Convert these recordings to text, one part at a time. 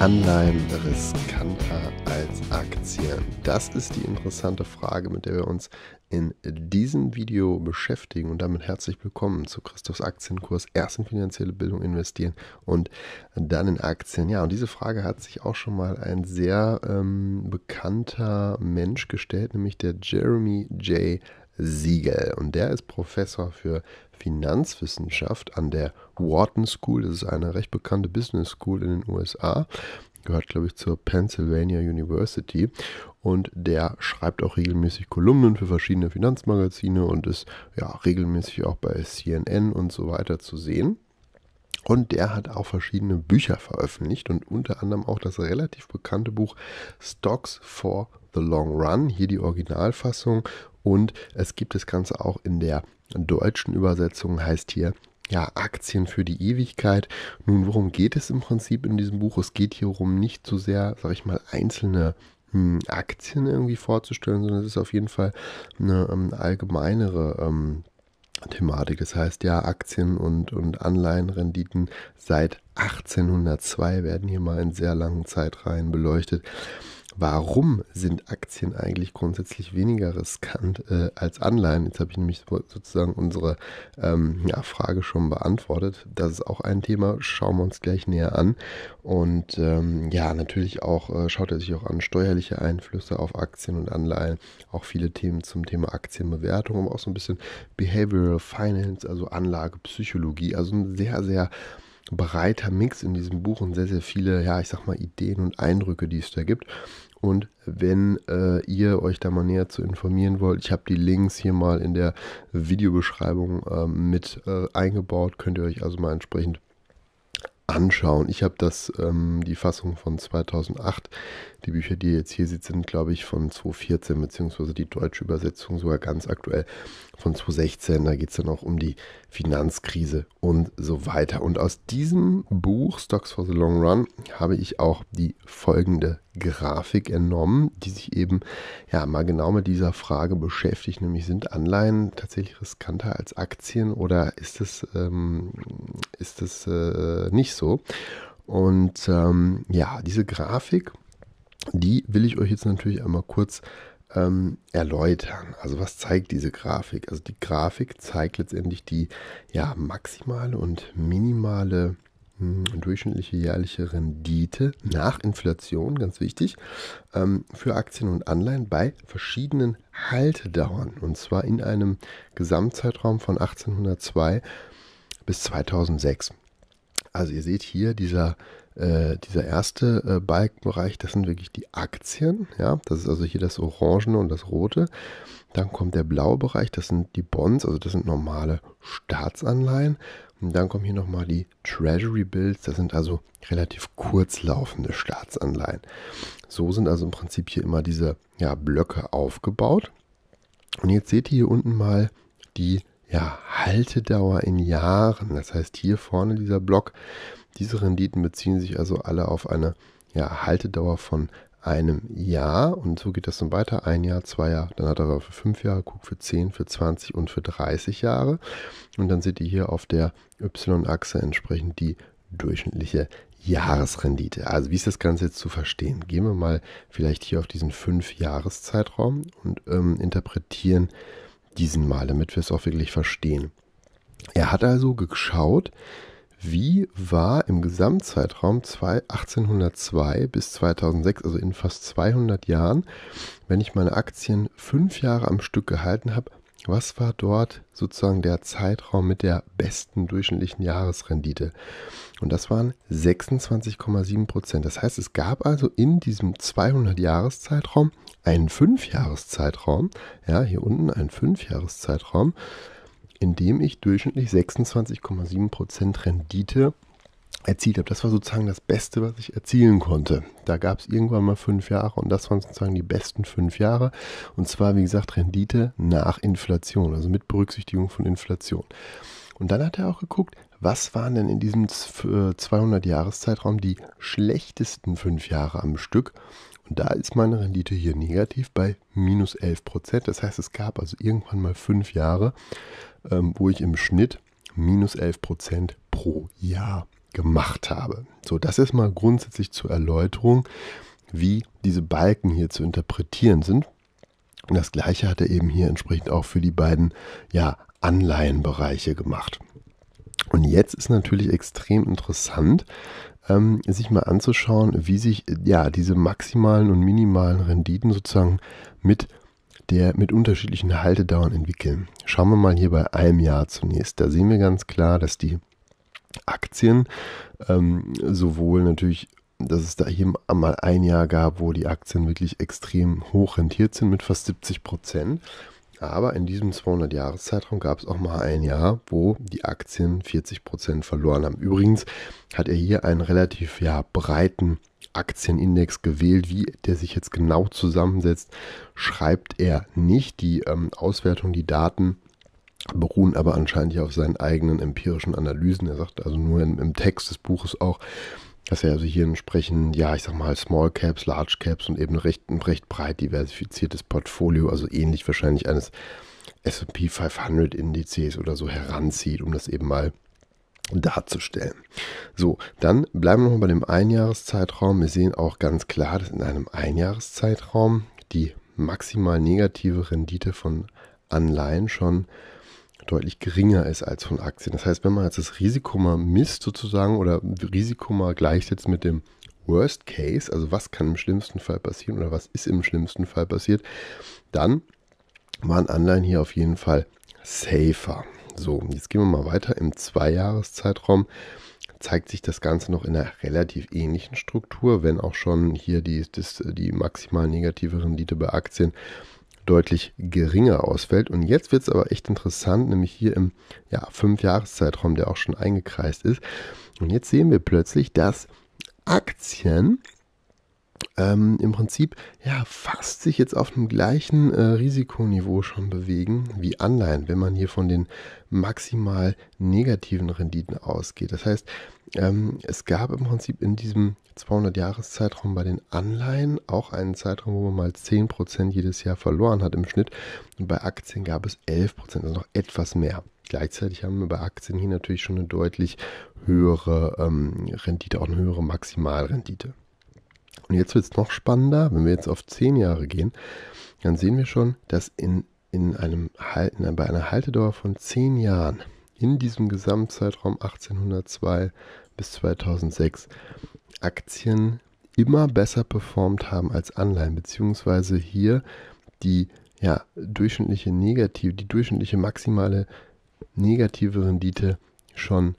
Anleihen riskanter als Aktien? Das ist die interessante Frage, mit der wir uns in diesem Video beschäftigen, und damit herzlich willkommen zu Christophs Aktienkurs. Erst in finanzielle Bildung investieren und dann in Aktien. Ja, und diese Frage hat sich auch schon mal ein sehr bekannter Mensch gestellt, nämlich der Jeremy J. Siegel, und der ist Professor für Finanzwissenschaft an der Wharton School. Das ist eine recht bekannte Business School in den USA, gehört, glaube ich, zur Pennsylvania University, und der schreibt auch regelmäßig Kolumnen für verschiedene Finanzmagazine und ist ja regelmäßig auch bei CNN und so weiter zu sehen. Und der hat auch verschiedene Bücher veröffentlicht und unter anderem auch das relativ bekannte Buch Stocks for the Long Run, hier die Originalfassung, und es gibt das Ganze auch in der deutschen Übersetzung, heißt hier ja, Aktien für die Ewigkeit. Nun, worum geht es im Prinzip in diesem Buch? Es geht hier um nicht so sehr, sage ich mal, einzelne Aktien irgendwie vorzustellen, sondern es ist auf jeden Fall eine allgemeinere Thematik. Das heißt ja, Aktien und Anleihenrenditen seit 1802 werden hier mal in sehr langen Zeitreihen beleuchtet. Warum sind Aktien eigentlich grundsätzlich weniger riskant als Anleihen? Jetzt habe ich nämlich sozusagen unsere Frage schon beantwortet. Das ist auch ein Thema, schauen wir uns gleich näher an. Und ja, natürlich auch schaut er sich auch an steuerliche Einflüsse auf Aktien und Anleihen, auch viele Themen zum Thema Aktienbewertung, aber auch so ein bisschen Behavioral Finance, also Anlagepsychologie, also ein sehr, sehr breiter Mix in diesem Buch und sehr, sehr viele, ja, ich sag mal, Ideen und Eindrücke, die es da gibt. Und wenn ihr euch da mal näher zu informieren wollt, ich habe die Links hier mal in der Videobeschreibung mit eingebaut, könnt ihr euch also mal entsprechend anschauen. Ich habe das, die Fassung von 2008, die Bücher, die ihr jetzt hier seht, sind, glaube ich, von 2014, beziehungsweise die deutsche Übersetzung sogar ganz aktuell von 2016. Da geht es dann auch um die Finanzkrise und so weiter. Und aus diesem Buch, Stocks for the Long Run, habe ich auch die folgende Grafik entnommen, die sich eben ja mal genau mit dieser Frage beschäftigt, nämlich sind Anleihen tatsächlich riskanter als Aktien oder ist es nicht so? Und ja, diese Grafik, die will ich euch jetzt natürlich einmal kurz erläutern. Also was zeigt diese Grafik? Also die Grafik zeigt letztendlich die ja maximale und minimale durchschnittliche jährliche Rendite nach Inflation, ganz wichtig, für Aktien und Anleihen bei verschiedenen Haltedauern, und zwar in einem Gesamtzeitraum von 1802 bis 2006. Also ihr seht hier, dieser erste Balkenbereich, das sind wirklich die Aktien, ja, das ist also hier das Orangene und das Rote. Dann kommt der blaue Bereich, das sind die Bonds, also das sind normale Staatsanleihen. Und dann kommen hier nochmal die Treasury Bills, das sind also relativ kurz laufende Staatsanleihen. So sind also im Prinzip hier immer diese ja, Blöcke aufgebaut. Und jetzt seht ihr hier unten mal die ja, Haltedauer in Jahren. Das heißt, hier vorne dieser Block, diese Renditen beziehen sich also alle auf eine ja, Haltedauer von einem Jahr, und so geht das dann weiter, ein Jahr, 2 Jahre, dann hat er aber für 5 Jahre, guckt für 10, für 20 und für 30 Jahre, und dann seht ihr hier auf der Y-Achse entsprechend die durchschnittliche Jahresrendite. Also wie ist das Ganze jetzt zu verstehen? Gehen wir mal vielleicht hier auf diesen 5-Jahreszeitraum und interpretieren diesen mal, damit wir es auch wirklich verstehen. Er hat also geschaut, wie war im Gesamtzeitraum 1802 bis 2006, also in fast 200 Jahren, wenn ich meine Aktien 5 Jahre am Stück gehalten habe, was war dort sozusagen der Zeitraum mit der besten durchschnittlichen Jahresrendite? Und das waren 26,7%. Das heißt, es gab also in diesem 200-Jahres-Zeitraum einen 5-Jahres-Zeitraum, ja, hier unten einen 5-Jahres-Zeitraum, indem ich durchschnittlich 26,7% Rendite erzielt habe. Das war sozusagen das Beste, was ich erzielen konnte. Da gab es irgendwann mal 5 Jahre, und das waren sozusagen die besten 5 Jahre. Und zwar, wie gesagt, Rendite nach Inflation, also mit Berücksichtigung von Inflation. Und dann hat er auch geguckt, was waren denn in diesem 200-Jahres-Zeitraum die schlechtesten 5 Jahre am Stück? Und da ist meine Rendite hier negativ bei -11%. Das heißt, es gab also irgendwann mal 5 Jahre, wo ich im Schnitt -11% pro Jahr gemacht habe. So, das ist mal grundsätzlich zur Erläuterung, wie diese Balken hier zu interpretieren sind. Und das Gleiche hat er eben hier entsprechend auch für die beiden, ja, Anleihenbereiche gemacht. Und jetzt ist natürlich extrem interessant, sich mal anzuschauen, wie sich ja diese maximalen und minimalen Renditen sozusagen mit unterschiedlichen Haltedauern entwickeln. Schauen wir mal hier bei einem Jahr zunächst. Da sehen wir ganz klar, dass die Aktien sowohl natürlich, dass es da hier einmal ein Jahr gab, wo die Aktien wirklich extrem hoch rentiert sind mit fast 70%. Aber in diesem 200-Jahres-Zeitraum gab es auch mal ein Jahr, wo die Aktien 40% verloren haben. Übrigens hat er hier einen relativ breiten Aktienindex gewählt. Wie der sich jetzt genau zusammensetzt, schreibt er nicht. Die Auswertung, die Daten beruhen aber anscheinend hier auf seinen eigenen empirischen Analysen. Er sagt also nur im Text des Buches auch, dass wir also hier entsprechend, ja, ich sag mal, Small Caps, Large Caps und eben ein recht breit diversifiziertes Portfolio, also ähnlich wahrscheinlich eines S&P 500 Indizes oder so heranzieht, um das eben mal darzustellen. So, dann bleiben wir noch bei dem Einjahreszeitraum. Wir sehen auch ganz klar, dass in einem Einjahreszeitraum die maximal negative Rendite von Anleihen schon deutlich geringer ist als von Aktien. Das heißt, wenn man jetzt das Risiko mal misst sozusagen oder Risiko mal gleichsetzt mit dem Worst Case, also was kann im schlimmsten Fall passieren oder was ist im schlimmsten Fall passiert, dann waren Anleihen hier auf jeden Fall safer. So, jetzt gehen wir mal weiter. Im Zweijahreszeitraum zeigt sich das Ganze noch in einer relativ ähnlichen Struktur, wenn auch schon hier die maximal negative Rendite bei Aktien deutlich geringer ausfällt. Und jetzt wird es aber echt interessant, nämlich hier im 5-Jahres-Zeitraum, der auch schon eingekreist ist. Und jetzt sehen wir plötzlich, dass Aktien im Prinzip fast sich jetzt auf dem gleichen Risikoniveau schon bewegen wie Anleihen, wenn man hier von den maximal negativen Renditen ausgeht. Das heißt, es gab im Prinzip in diesem 200-Jahres-Zeitraum bei den Anleihen auch einen Zeitraum, wo man mal 10% jedes Jahr verloren hat im Schnitt. Und bei Aktien gab es 11%, also noch etwas mehr. Gleichzeitig haben wir bei Aktien hier natürlich schon eine deutlich höhere Rendite, auch eine höhere Maximalrendite. Und jetzt wird es noch spannender, wenn wir jetzt auf 10 Jahre gehen, dann sehen wir schon, dass bei einer Haltedauer von 10 Jahren in diesem Gesamtzeitraum 1802 bis 2006 Aktien immer besser performt haben als Anleihen, beziehungsweise hier die durchschnittliche maximale negative Rendite schon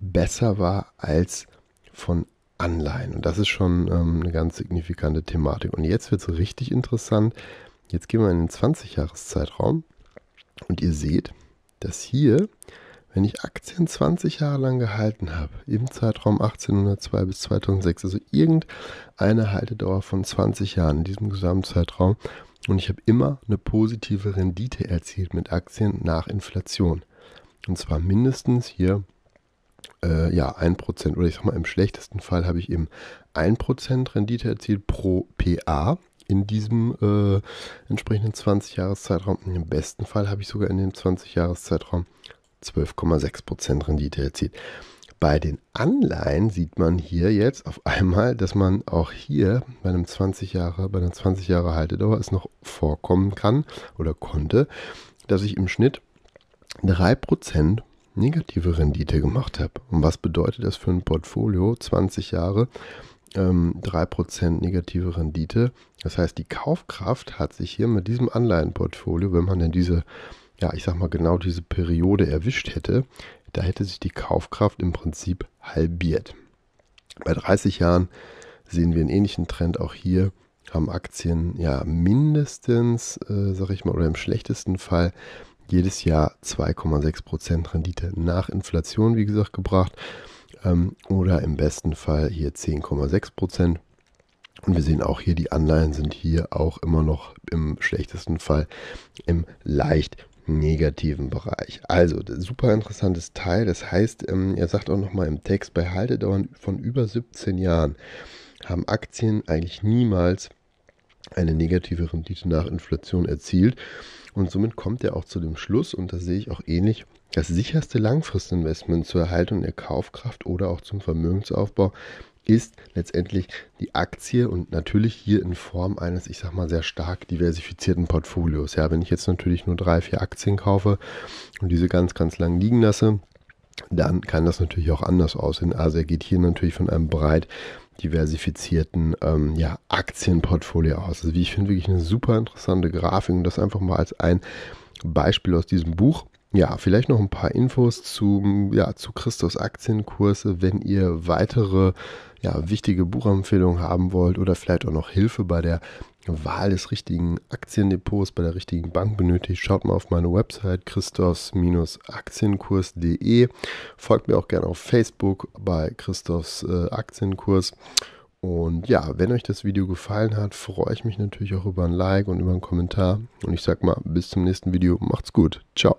besser war als von Anleihen. Und das ist schon eine ganz signifikante Thematik. Und jetzt wird es richtig interessant. Jetzt gehen wir in den 20-Jahres-Zeitraum und ihr seht, dass hier, wenn ich Aktien 20 Jahre lang gehalten habe, im Zeitraum 1802 bis 2006, also irgendeine Haltedauer von 20 Jahren in diesem Gesamtzeitraum, und ich habe immer eine positive Rendite erzielt mit Aktien nach Inflation. Und zwar mindestens hier 1%, oder ich sag mal, im schlechtesten Fall habe ich eben 1% Rendite erzielt pro PA in diesem entsprechenden 20-Jahres-Zeitraum. Im besten Fall habe ich sogar in dem 20-Jahres-Zeitraum 12,6% Rendite erzielt. Bei den Anleihen sieht man hier jetzt auf einmal, dass man auch hier bei einer 20-Jahre Haltedauer es noch vorkommen kann oder konnte, dass ich im Schnitt 3% negative Rendite gemacht habe. Und was bedeutet das für ein Portfolio? 20 Jahre, 3% negative Rendite. Das heißt, die Kaufkraft hat sich hier mit diesem Anleihenportfolio, wenn man denn diese Periode erwischt hätte, da hätte sich die Kaufkraft im Prinzip halbiert. Bei 30 Jahren sehen wir einen ähnlichen Trend. Auch hier haben Aktien mindestens, oder im schlechtesten Fall, jedes Jahr 2,6% Rendite nach Inflation, wie gesagt, gebracht, oder im besten Fall hier 10,6%. Und wir sehen auch hier, die Anleihen sind hier auch immer noch im schlechtesten Fall im leicht negativen Bereich. Also super interessantes Teil. Das heißt, er sagt auch nochmal im Text, bei Haltedauern von über 17 Jahren haben Aktien eigentlich niemals eine negative Rendite nach Inflation erzielt. Und somit kommt er auch zu dem Schluss, und das sehe ich auch ähnlich, das sicherste Langfristinvestment zur Erhaltung der Kaufkraft oder auch zum Vermögensaufbau ist letztendlich die Aktie, und natürlich hier in Form eines, ich sag mal, sehr stark diversifizierten Portfolios. Ja, wenn ich jetzt natürlich nur 3, 4 Aktien kaufe und diese ganz, ganz lang liegen lasse, dann kann das natürlich auch anders aussehen. Also er geht hier natürlich von einem breit diversifizierten Aktienportfolio aus. Also wie ich finde, wirklich eine super interessante Grafik, und das einfach mal als ein Beispiel aus diesem Buch. Ja, vielleicht noch ein paar Infos zu Christophs Aktienkurs, wenn ihr weitere wichtige Buchempfehlungen haben wollt oder vielleicht auch noch Hilfe bei der Wahl des richtigen Aktiendepots, bei der richtigen Bank benötigt, schaut mal auf meine Website christophs-aktienkurs.de. Folgt mir auch gerne auf Facebook bei Christophs Aktienkurs. Und ja, wenn euch das Video gefallen hat, freue ich mich natürlich auch über ein Like und über einen Kommentar. Und ich sag mal, bis zum nächsten Video. Macht's gut. Ciao.